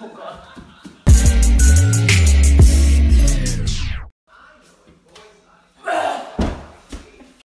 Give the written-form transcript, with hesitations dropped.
Oh, God.